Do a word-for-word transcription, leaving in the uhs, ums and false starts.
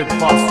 with boss.